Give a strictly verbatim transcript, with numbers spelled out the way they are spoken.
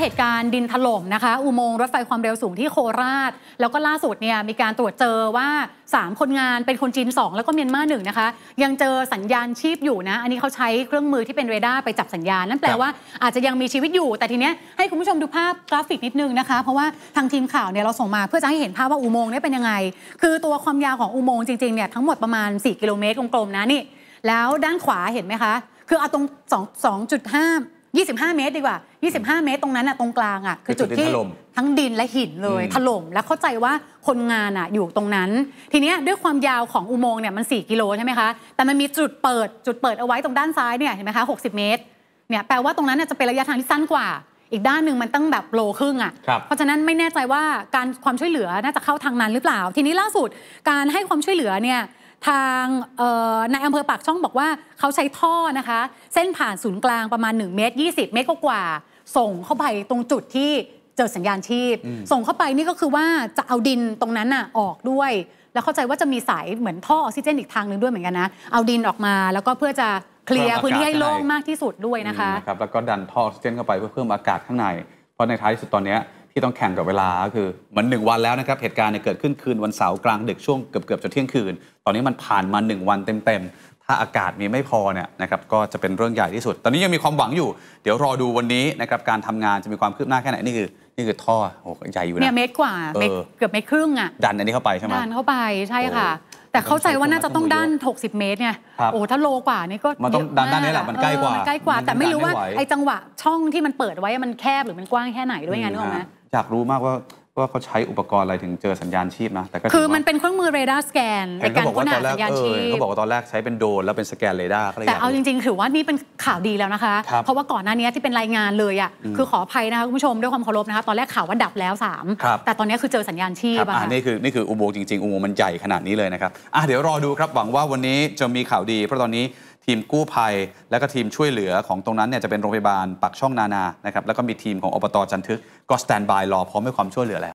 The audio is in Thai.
เหตุการณ์ดินถล่มนะคะอุโมงค์รถไฟความเร็วสูงที่โคราชแล้วก็ล่าสุดเนี่ยมีการตรวจเจอว่าสามคนงานเป็นคนจีนสองแล้วก็เมียนมาหนึ่งนะคะยังเจอสัญญาณชีพอยู่นะอันนี้เขาใช้เครื่องมือที่เป็นเรดาร์ไปจับสัญญาณนั่นแปลว่าอาจจะยังมีชีวิตอยู่แต่ทีเนี้ยให้คุณผู้ชมดูภาพกราฟิกนิดนึงนะคะเพราะว่าทางทีมข่าวเนี่ยเราส่งมาเพื่อจะให้เห็นภาพว่าอุโมงค์นี้เป็นยังไงคือตัวความยาวของอุโมงค์จริงๆเนี่ยทั้งหมดประมาณสี่กิโลเมตรกลมๆนะนี่แล้วด้านขวาเห็นไหมคะคือเอาตรง สองจุดห้า ยี่สิบห้า เมตรดีกว่ายี่สิบห้าเมตรตรงนั้นน่ะตรงกลางอ่ะคือจุดที่ทั้งดินและหินเลยถล่มแล้วเข้าใจว่าคนงานอ่ะอยู่ตรงนั้นทีเนี้ยด้วยความยาวของอุโมงค์เนี่ยมันสี่กิโลใช่ไหมคะแต่มันมีจุดเปิดจุดเปิดเอาไว้ตรงด้านซ้ายเนี่ยเห็นไหมคะหกสิบเมตรเนี่ยแปลว่าตรงนั้นจะเป็นระยะทางที่สั้นกว่าอีกด้านหนึ่งมันตั้งแบบโลครึ่งอ่ะเพราะฉะนั้นไม่แน่ใจว่าการความช่วยเหลือน่าจะเข้าทางนั้นหรือเปล่าทีนี้ล่าสุดการให้ความช่วยเหลือเนี่ยทางนายอำเภอปากช่องบอกว่าเขาใช้ท่อนะคะเส้นผ่านศูนย์กลางประมาณหนึ่งเมตรยี่สิบเมตรกว่าส่งเข้าไปตรงจุดที่เจอสัญญาณชีพส่งเข้าไปนี่ก็คือว่าจะเอาดินตรงนั้นน่ะออกด้วยแล้วเข้าใจว่าจะมีสายเหมือนท่อออกซิเจนอีกทางนึงด้วยเหมือนกันนะเอาดินออกมาแล้วก็เพื่อจะเคลียร์พื้นที่ให้โล่งมากที่สุดด้วยนะคะครับแล้วก็ดันท่อออกซิเจนเข้าไปเพื่อเพิ่มอากาศข้างในเพราะในท้ายสุดตอนนี้ที่ต้องแข่งกับเวลาคือมันหนึ่งวันแล้วนะครับเหตุการณ์เนี่ยเกิดขึ้นคืนวันเสาร์กลางดึกช่วงเกือบเกือบจะเที่ยงคืนตอนนี้มันผ่านมาหนึ่งวันเต็มๆถ้าอากาศมีไม่พอเนี่ยนะครับก็จะเป็นเรื่องใหญ่ที่สุดตอนนี้ยังมีความหวังอยู่เดี๋ยวรอดูวันนี้นะครับการทำงานจะมีความคืบหน้าแค่ไหนนี่คือนี่คือท่อโอ้ใหญ่อยู่นะเนี่ยเมตรกว่าเกือบเมตรครึ่งอ่ะดันอันนี้เข้าไปใช่ไหมดันเข้าไปใช่ค่ะแต่เข้าใจว่าน่าจะต้องด้านหกสิบเมตรเนี่ยโอ้ถ้าโลกว่านี่ก็มันต้องด้านนี้แหละมันใกล้กว่ามันใกล้กว่าแต่ไม่รู้ว่าไอ้จังหวะช่องที่มันเปิดไว้มันแคบหรือมันกว้างแค่ไหนด้วยไงนึกออกไหมอยากรู้มากว่าว่าเขาใช้อุปกรณ์อะไรถึงเจอสัญญาณชีพนะแต่ก็คือมันเป็นเครื่องมือเรดาร์สแกนในการค้นหาสัญญาณชีพเขาบอกว่าตอนแรกใช้เป็นโดรนแล้วเป็นสแกนเรดาร์แต่เอาจริงๆถือว่านี่เป็นข่าวดีแล้วนะคะเพราะว่าก่อนหน้านี้ที่เป็นรายงานเลยอ่ะคือขออภัยนะคะคุณผู้ชมด้วยความเคารพนะคะตอนแรกข่าวว่าดับแล้วสามแต่ตอนนี้คือเจอสัญญาณชีพอ่ะนี่คือนี่คืออุโมงค์จริงๆอุโมงค์มันใหญ่ขนาดนี้เลยนะครับอ่ะเดี๋ยวรอดูครับหวังว่าวันนี้จะมีข่าวดีเพราะตอนนี้ทีมกู้ภัยและก็ทีมช่วยเหลือของตรงนั้นเนี่ยจะเป็นโรงพยาบาลปักช่องนานานะครับแล้วก็มีทีมของอบตจันทึกก็สแตนบายรอพร้อมให้ความช่วยเหลือแล้ว